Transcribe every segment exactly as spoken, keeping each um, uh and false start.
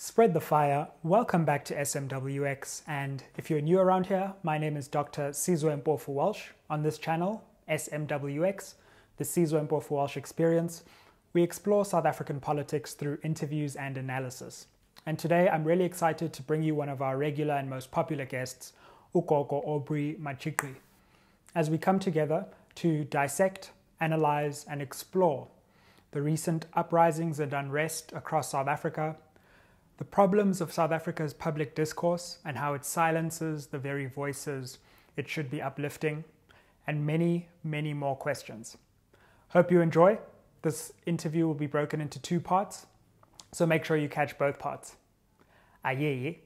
Spread the fire, welcome back to S M W X, and if you're new around here, my name is Doctor Sizwe Mpofu-Walsh. On this channel, S M W X, the Sizwe Mpofu-Walsh Experience, we explore South African politics through interviews and analysis. And today I'm really excited to bring you one of our regular and most popular guests, ugogo Aubrey Matshiqi, as we come together to dissect, analyze and explore the recent uprisings and unrest across South Africa, the problems of South Africa's public discourse and how it silences the very voices it should be uplifting, and many, many more questions. Hope you enjoy. This interview will be broken into two parts, so make sure you catch both parts. Ayeye.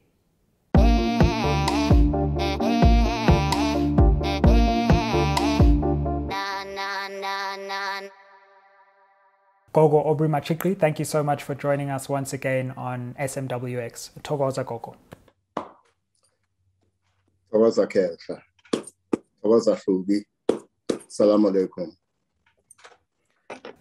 Gogo Aubrey Matshiqi, thank you so much for joining us once again on S M W X. Thokoza Gogo. Thokoza Kehla. Thokoza Shubi. Assalamu alaikum.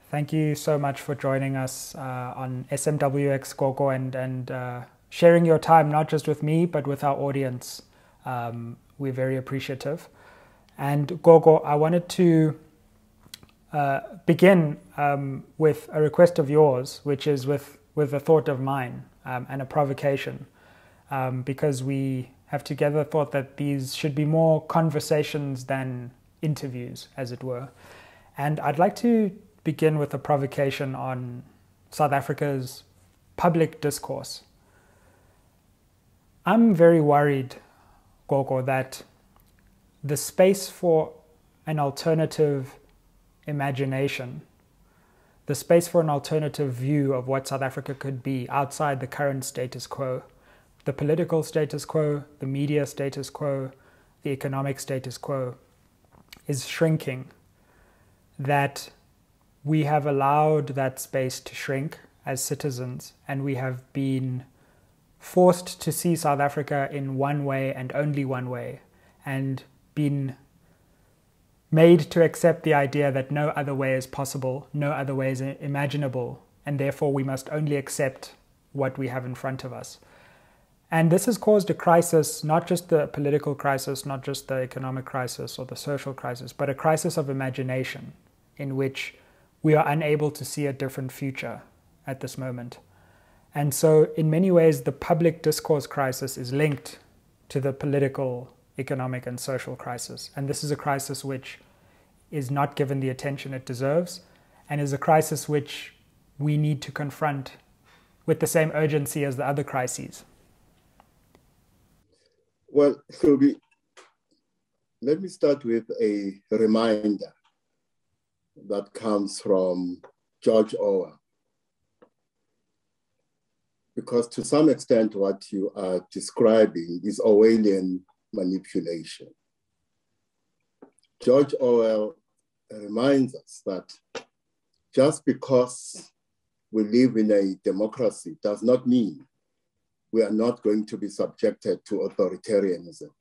Thank you so much for joining us uh, on S M W X, Gogo, and, and uh, sharing your time, not just with me, but with our audience. Um, we're very appreciative. And Gogo, I wanted to Uh, begin um, with a request of yours, which is with, with a thought of mine um, and a provocation, um, because we have together thought that these should be more conversations than interviews, as it were. And I'd like to begin with a provocation on South Africa's public discourse. I'm very worried, Gogo, that the space for an alternative imagination, the space for an alternative view of what South Africa could be outside the current status quo, the political status quo, the media status quo, the economic status quo, is shrinking. That we have allowed that space to shrink as citizens, and we have been forced to see South Africa in one way and only one way, and been made to accept the idea that no other way is possible, no other way is imaginable, and therefore we must only accept what we have in front of us. And this has caused a crisis, not just the political crisis, not just the economic crisis or the social crisis, but a crisis of imagination in which we are unable to see a different future at this moment. And so in many ways, the public discourse crisis is linked to the political crisis, economic and social crisis. And this is a crisis which is not given the attention it deserves, and is a crisis which we need to confront with the same urgency as the other crises. Well, so we, let me start with a reminder that comes from George Orwell. Because to some extent, what you are describing is Orwellian manipulation. George Orwell reminds us that just because we live in a democracy does not mean we are not going to be subjected to authoritarianism.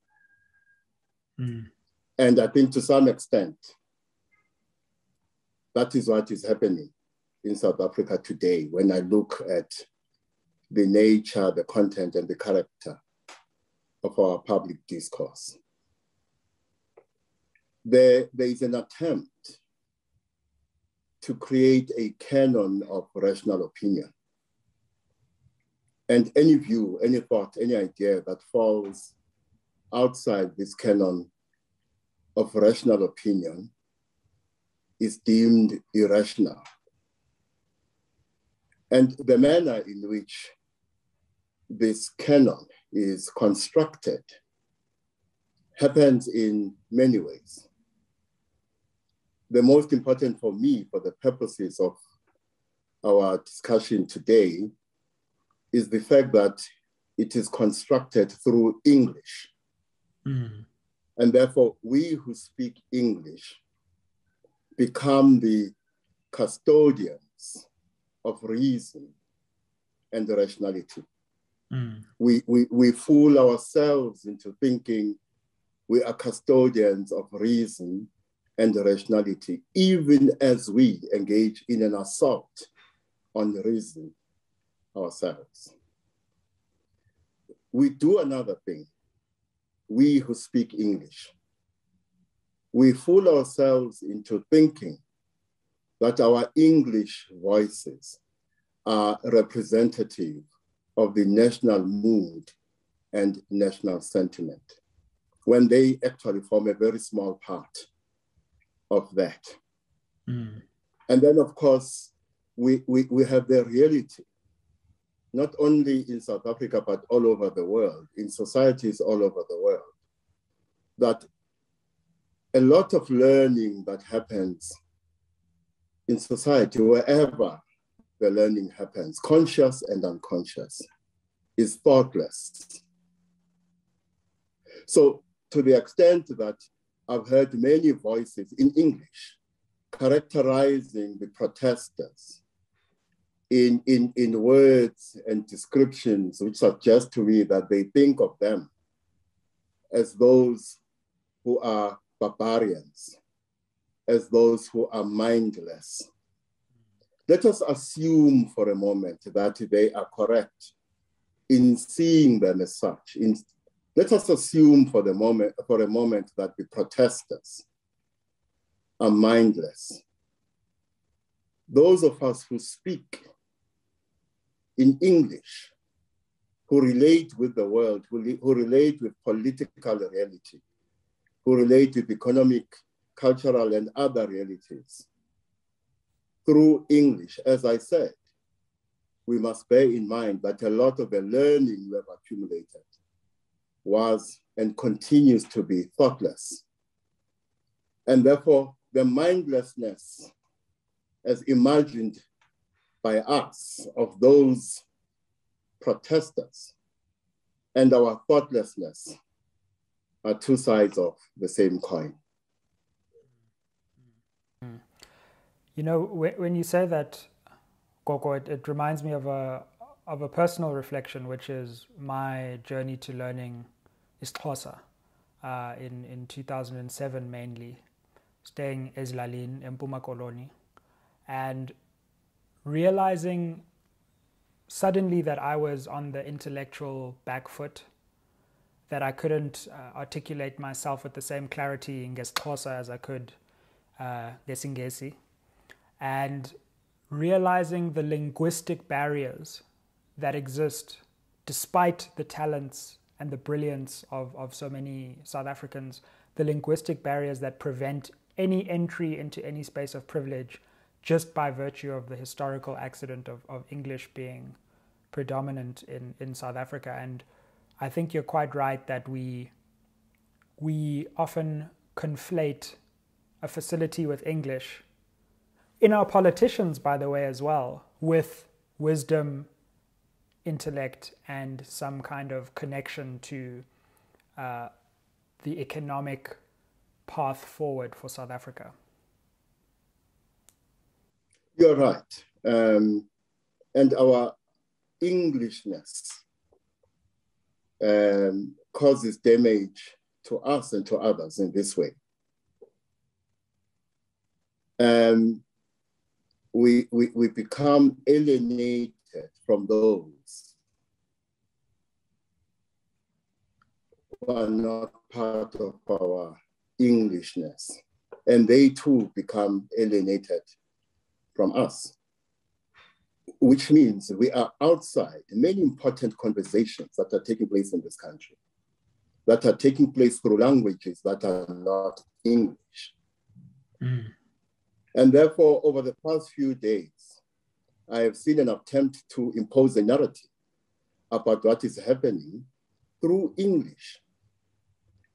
Mm. And I think to some extent, that is what is happening in South Africa today when I look at the nature, the content, and the character of our public discourse. There, there is an attempt to create a canon of rational opinion. And any view, any thought, any idea that falls outside this canon of rational opinion is deemed irrational. And the manner in which this canon is constructed happens in many ways. The most important for me, for the purposes of our discussion today, is the fact that it is constructed through English. Mm. And therefore, we who speak English become the custodians of reason and rationality. Mm. We, we, we fool ourselves into thinking we are custodians of reason and rationality, even as we engage in an assault on reason ourselves. we do another thing. We who speak English, we fool ourselves into thinking that our English voices are representative of the national mood and national sentiment, when they actually form a very small part of that. Mm. And then, of course, we, we, we have the reality, not only in South Africa, but all over the world, in societies all over the world, that a lot of learning that happens in society, wherever the learning happens, conscious and unconscious, is thoughtless. So to the extent that I've heard many voices in English characterizing the protesters in, in, in words and descriptions which suggest to me that they think of them as those who are barbarians, as those who are mindless. Let us assume for a moment that they are correct in seeing them as such. In, let us assume for the moment, for a moment that the protesters are mindless. Those of us who speak in English, who relate with the world, who, who relate with political reality, who relate with economic, cultural, and other realities through English, as I said, we must bear in mind that a lot of the learning we have accumulated was and continues to be thoughtless. And therefore, the mindlessness as imagined by us of those protesters and our thoughtlessness are two sides of the same coin. You know, when you say that, Gogo, it, it reminds me of a of a personal reflection, which is my journey to learning isiXhosa uh, in in two thousand seven, mainly staying eSlalin, eMpuma Koloni, and realizing suddenly that I was on the intellectual back foot, that I couldn't uh, articulate myself with the same clarity in isiXhosa as I could uh, isiNgesi, and realizing the linguistic barriers that exist despite the talents and the brilliance of, of so many South Africans, the linguistic barriers that prevent any entry into any space of privilege just by virtue of the historical accident of, of English being predominant in, in South Africa. And I think you're quite right that we, we often conflate a facility with English, in our politicians, by the way, as well, with wisdom, intellect, and some kind of connection to uh, the economic path forward for South Africa. You're right. Um, and our Englishness um, causes damage to us and to others in this way. Um, We, we, we become alienated from those who are not part of our Englishness, and they too become alienated from us, which means we are outside many important conversations that are taking place in this country, that are taking place through languages that are not English. Mm. And therefore, over the past few days, I have seen an attempt to impose a narrative about what is happening through English,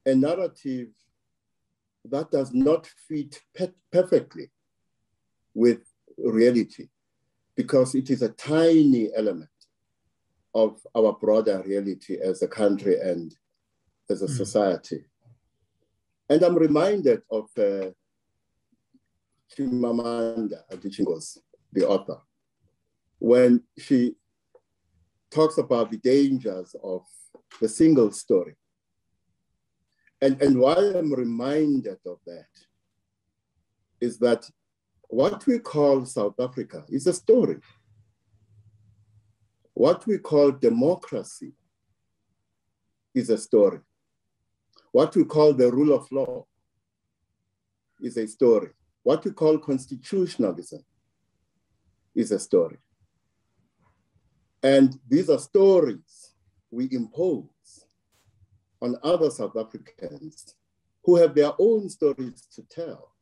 a narrative that does not fit pe- perfectly with reality, because it is a tiny element of our broader reality as a country and as a mm. society. And I'm reminded of uh, Chimamanda Adichie, the author, when she talks about the dangers of the single story. And, and why I'm reminded of that is that what we call South Africa is a story. What we call democracy is a story. What we call the rule of law is a story. What we call constitutionalism is a story. And these are stories we impose on other South Africans who have their own stories to tell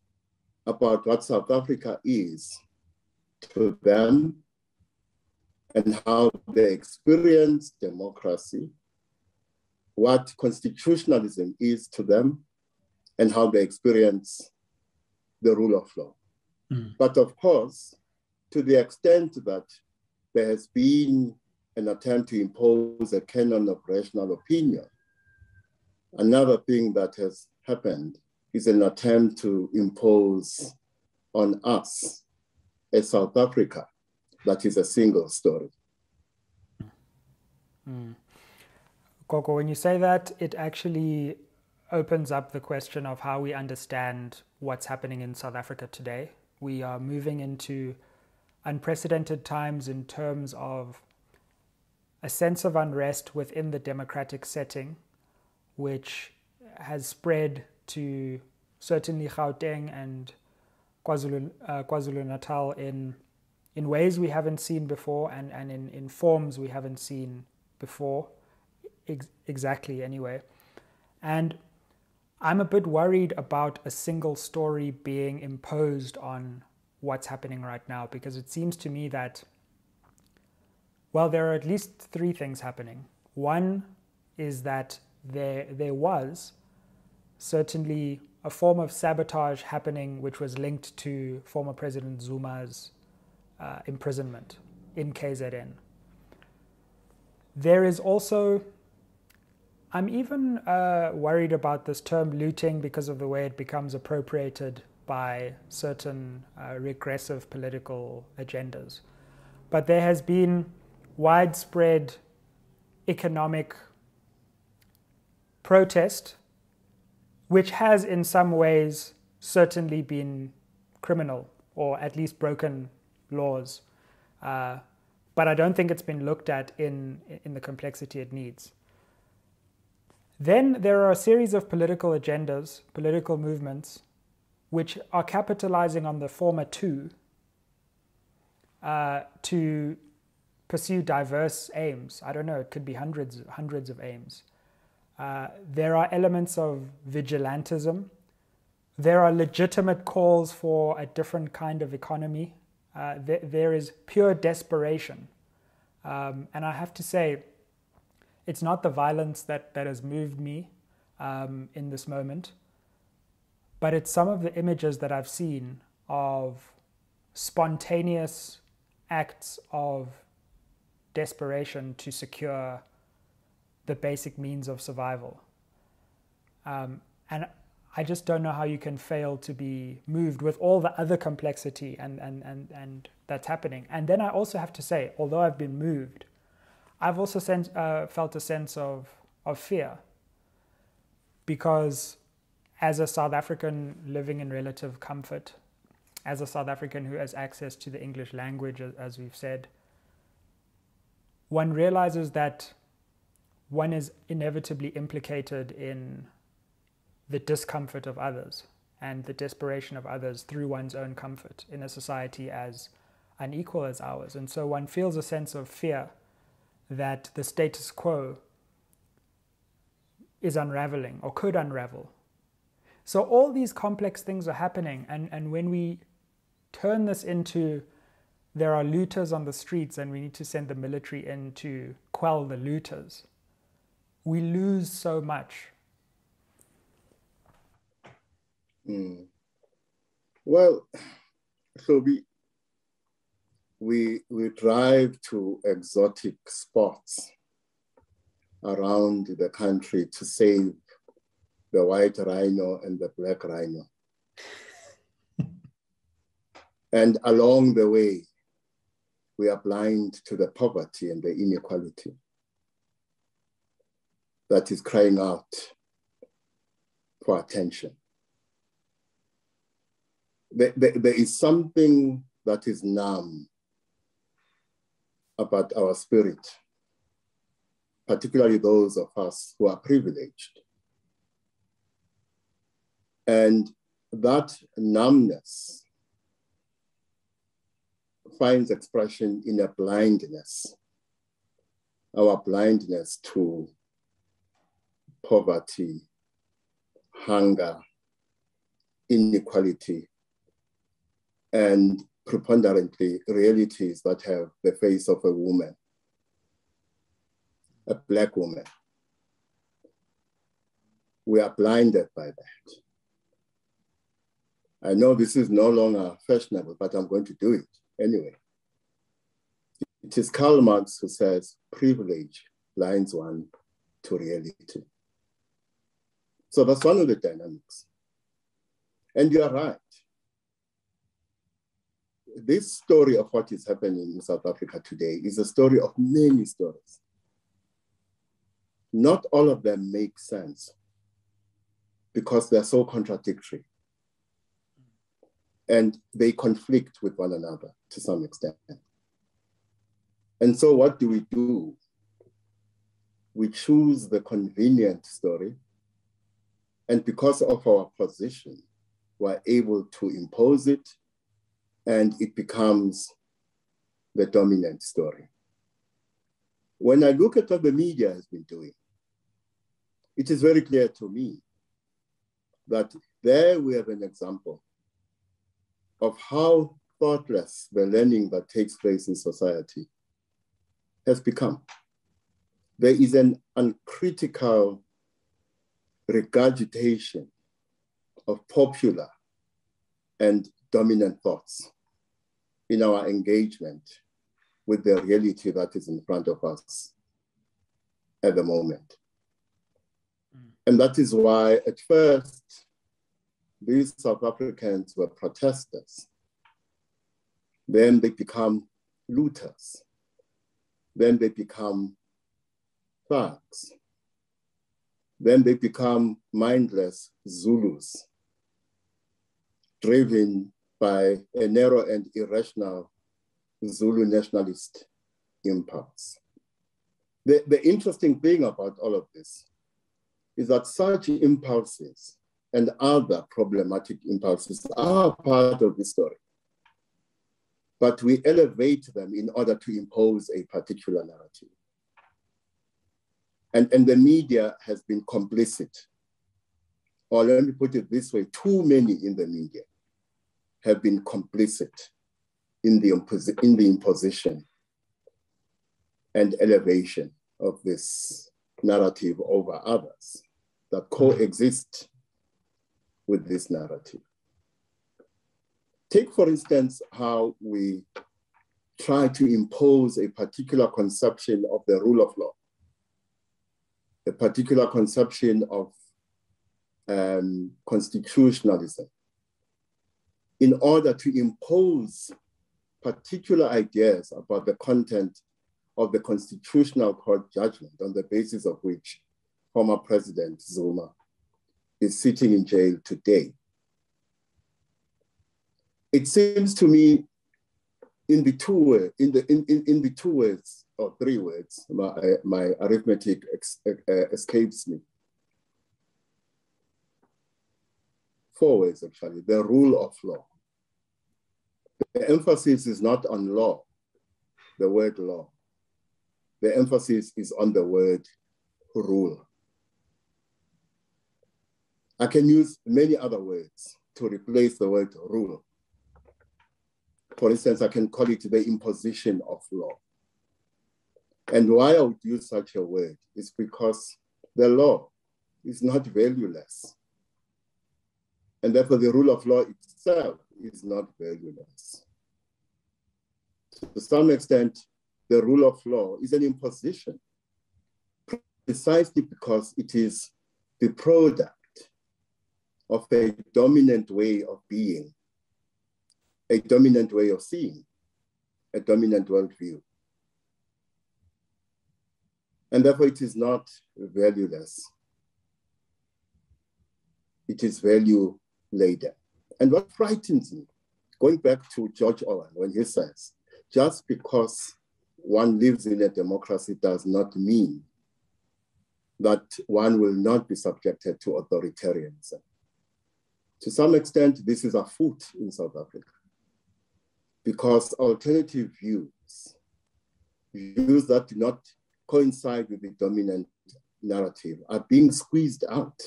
about what South Africa is to them and how they experience democracy, what constitutionalism is to them, and how they experience the rule of law. Mm. But of course, to the extent that there has been an attempt to impose a canon of rational opinion, another thing that has happened is an attempt to impose on us a South Africa that is a single story. Mm. Gogo, when you say that, it actually opens up the question of how we understand what's happening in South Africa today. We are moving into unprecedented times in terms of a sense of unrest within the democratic setting, which has spread to certainly Gauteng and KwaZulu, uh, KwaZulu-Natal in in ways we haven't seen before, and, and in, in forms we haven't seen before, ex exactly anyway. And I'm a bit worried about a single story being imposed on what's happening right now, because it seems to me that, well, there are at least three things happening. One is that There, there was certainly a form of sabotage happening which was linked to former President Zuma's uh, imprisonment in K Z N. There is also, I'm even uh, worried about this term looting because of the way it becomes appropriated by certain uh, regressive political agendas. But there has been widespread economic protest, which has in some ways certainly been criminal, or at least broken laws, uh, but I don't think it's been looked at in, in the complexity it needs. Then there are a series of political agendas, political movements, which are capitalizing on the former two uh, to pursue diverse aims. I don't know, it could be hundreds, hundreds of aims. Uh, there are elements of vigilantism. There are legitimate calls for a different kind of economy. Uh, th there is pure desperation. Um, and I have to say, it's not the violence that, that has moved me um, in this moment, but it's some of the images that I've seen of spontaneous acts of desperation to secure the basic means of survival. Um, and I just don't know how you can fail to be moved with all the other complexity and, and, and, and that's happening. And then I also have to say, although I've been moved, I've also sense, uh, felt a sense of, of fear, because as a South African living in relative comfort, as a South African who has access to the English language, as we've said, one realizes that one is inevitably implicated in the discomfort of others and the desperation of others through one's own comfort in a society as unequal as ours. And so one feels a sense of fear that the status quo is unraveling or could unravel. So all these complex things are happening. And, and when we turn this into there are looters on the streets and we need to send the military in to quell the looters, we lose so much. Mm. Well, so we, we, we drive to exotic spots around the country to save the white rhino and the black rhino. And along the way, we are blind to the poverty and the inequality that is crying out for attention. There, there, there is something that is numb about our spirit particularly those of us who are privileged. And that numbness finds expression in a blindness, our blindness to poverty, hunger, inequality, and preponderantly realities that have the face of a woman, a Black woman. We are blinded by that. I know this is no longer fashionable, but I'm going to do it anyway. It is Karl Marx who says, privilege blinds one to reality. So that's one of the dynamics. And you are right. This story of what is happening in South Africa today is a story of many stories. Not all of them make sense because they're so contradictory. And they conflict with one another to some extent. And so what do we do? We choose the convenient story. And because of our position, we're able to impose it, and it becomes the dominant story. When I look at what the media has been doing, it is very clear to me that there we have an example of how thoughtless the learning that takes place in society has become. There is an uncritical regurgitation of popular and dominant thoughts in our engagement with the reality that is in front of us at the moment. Mm. And that is why at first, these South Africans were protesters. Then they become looters. Then they become thugs. Then they become mindless Zulus, driven by a narrow and irrational Zulu nationalist impulse. The, the interesting thing about all of this is that such impulses and other problematic impulses are part of the story, but we elevate them in order to impose a particular narrative. And, and the media has been complicit, or let me put it this way, too many in the media have been complicit in the, in the imposition and elevation of this narrative over others that coexist with this narrative. Take, for instance, how we try to impose a particular conception of the rule of law, a particular conception of um, constitutionalism in order to impose particular ideas about the content of the Constitutional Court judgment on the basis of which former President Zuma is sitting in jail today. It seems to me in the two, in the, in, in, in the two words, or three words, my, my arithmetic ex, uh, escapes me. Four words, actually, the rule of law. The emphasis is not on law, the word law. The emphasis is on the word rule. I can use many other words to replace the word rule. For instance, I can call it the imposition of law. And why I would use such a word is because the law is not valueless. And therefore the rule of law itself is not valueless. To some extent, the rule of law is an imposition precisely because it is the product of a dominant way of being, a dominant way of seeing, a dominant worldview. And therefore it is not valueless. It is value laden. And what frightens me, going back to George Orwell, when he says, just because one lives in a democracy does not mean that one will not be subjected to authoritarianism. To some extent, this is afoot in South Africa because alternative views, views that do not coincide with the dominant narrative, are being squeezed out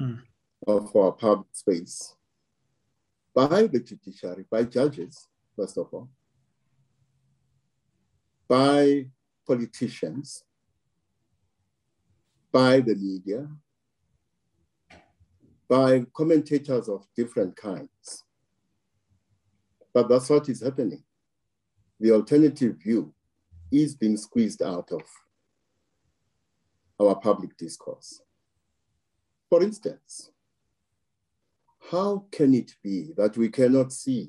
mm. of our public space by the judiciary, by judges, first of all, by politicians, by the media, by commentators of different kinds. But that's what is happening. The alternative view is being squeezed out of our public discourse. For instance, how can it be that we cannot see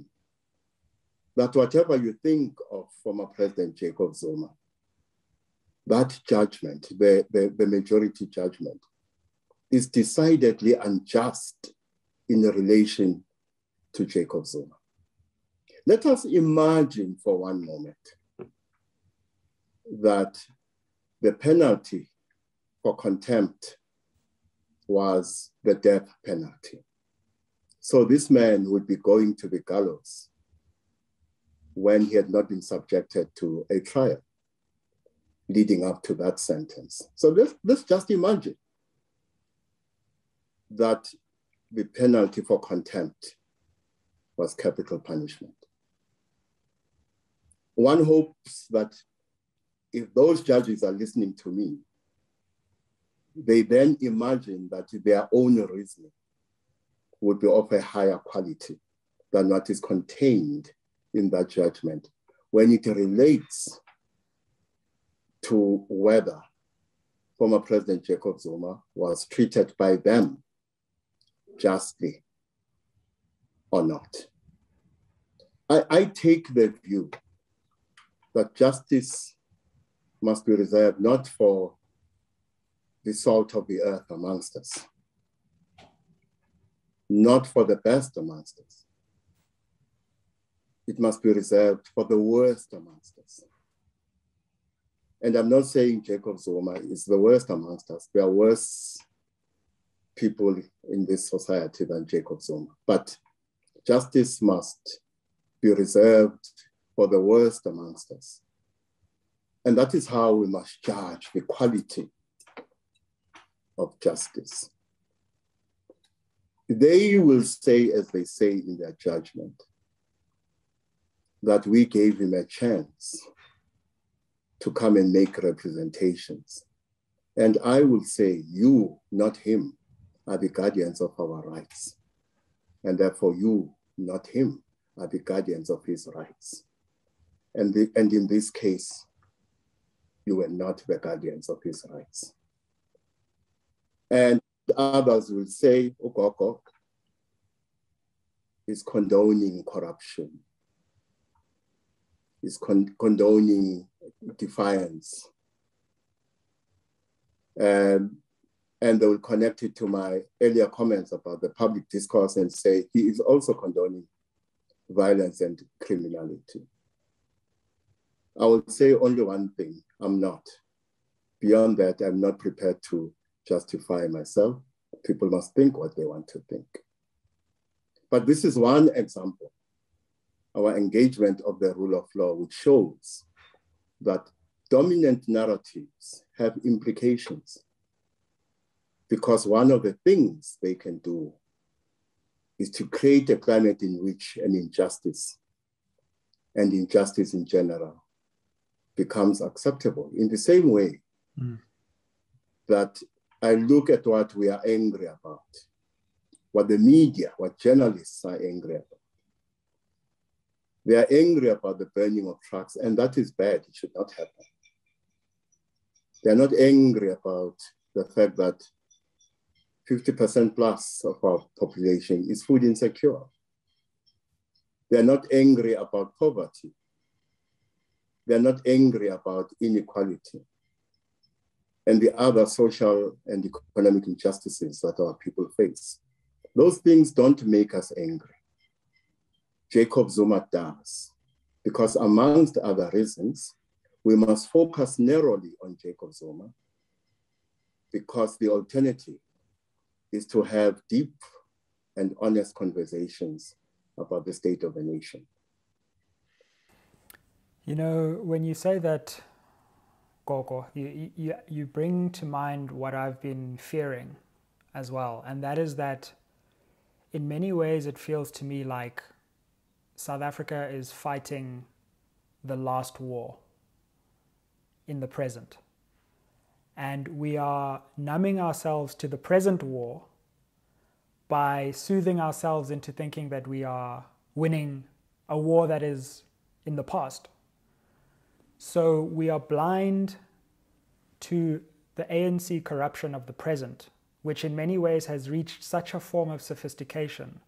that whatever you think of former President Jacob Zuma, that judgment, the, the, the majority judgment, is decidedly unjust in relation to Jacob Zuma? Let us imagine for one moment that the penalty for contempt was the death penalty. So this man would be going to the gallows when he had not been subjected to a trial leading up to that sentence. So let's, let's just imagine that the penalty for contempt was capital punishment. One hopes that if those judges are listening to me, they then imagine that their own reasoning would be of a higher quality than what is contained in that judgment when it relates to whether former President Jacob Zuma was treated by them justly or not. I, I take the view that justice must be reserved not for the salt of the earth amongst us, not for the best amongst us. It must be reserved for the worst amongst us. And I'm not saying Jacob Zuma is the worst amongst us. There are worse people in this society than Jacob Zuma. But justice must be reserved for the worst amongst us. And that is how we must judge the quality of justice. They will say, as they say in their judgment, that we gave him a chance to come and make representations. And I will say, you, not him, are the guardians of our rights. And therefore you, not him, are the guardians of his rights. And, the, and in this case, you were not the guardians of his rights. And others will say, Okoko is condoning corruption, is con condoning defiance. Um, and they will connect it to my earlier comments about the public discourse and say, he is also condoning violence and criminality. I will say only one thing, I'm not. Beyond that, I'm not prepared to justify myself. People must think what they want to think. But this is one example. Our engagement of the rule of law, which shows that dominant narratives have implications, because one of the things they can do is to create a climate in which an injustice, and injustice in general, becomes acceptable. In the same way mm. that I look at what we are angry about, what the media, what journalists are angry about. They are angry about the burning of trucks, and that is bad, it should not happen. They're not angry about the fact that fifty percent plus of our population is food insecure. They're not angry about poverty. They're not angry about inequality and the other social and economic injustices that our people face. Those things don't make us angry. Jacob Zuma does, because amongst other reasons, we must focus narrowly on Jacob Zuma because the alternative is to have deep and honest conversations about the state of a nation. You know, when you say that, Gogo, you, you, you bring to mind what I've been fearing as well. And that is that in many ways it feels to me like South Africa is fighting the last war in the present. And we are numbing ourselves to the present war by soothing ourselves into thinking that we are winning a war that is in the past. So we are blind to the A N C corruption of the present, which in many ways has reached such a form of sophistication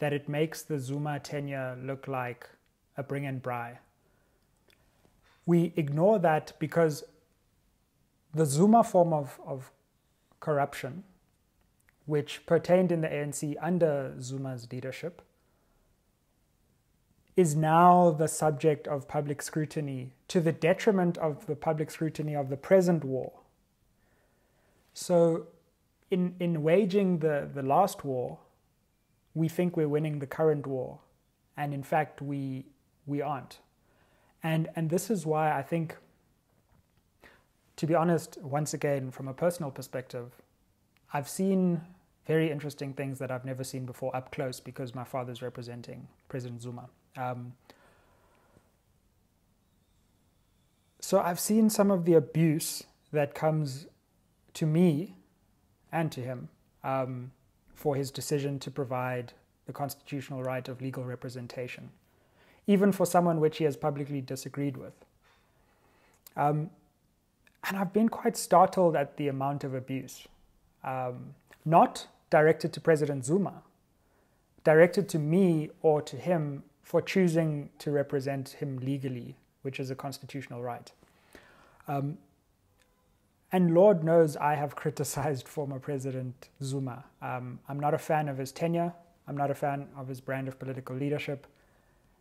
that it makes the Zuma tenure look like a bring and bri. We ignore that because the Zuma form of, of corruption, which pertained in the A N C under Zuma's leadership, is now the subject of public scrutiny to the detriment of the public scrutiny of the present war. So in, in waging the, the last war, we think we're winning the current war, and in fact we, we aren't. And, and this is why I think, to be honest, once again, from a personal perspective, I've seen very interesting things that I've never seen before up close because my father's representing President Zuma. Um, so I've seen some of the abuse that comes to me and to him um, for his decision to provide the constitutional right of legal representation, even for someone which he has publicly disagreed with. Um, and I've been quite startled at the amount of abuse, um, not directed to President Zuma, directed to me or to him for choosing to represent him legally, which is a constitutional right. Um, and Lord knows I have criticized former President Zuma. Um, I'm not a fan of his tenure. I'm not a fan of his brand of political leadership.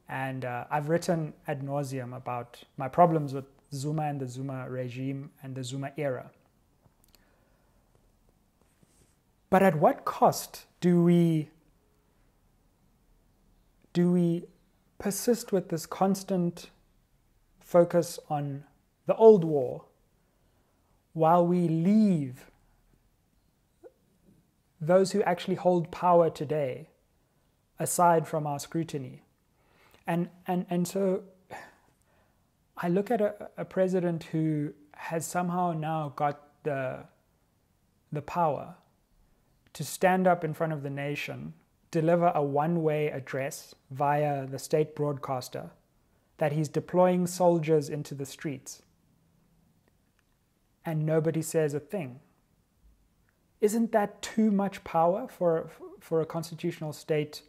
And uh, I've written ad nauseum about my problems with Zuma and the Zuma regime and the Zuma era. But at what cost do we, do we persist with this constant focus on the old war while we leave those who actually hold power today aside from our scrutiny? And, and, and so I look at a, a president who has somehow now got the, the power to stand up in front of the nation, deliver a one-way address via the state broadcaster, that he's deploying soldiers into the streets, and nobody says a thing. Isn't that too much power for, for a constitutional state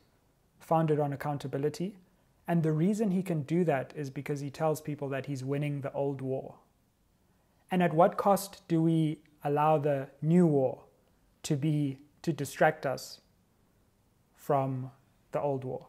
founded on accountability? And the reason he can do that is because he tells people that he's winning the old war. And at what cost do we allow the new war to be, to distract us from the old war?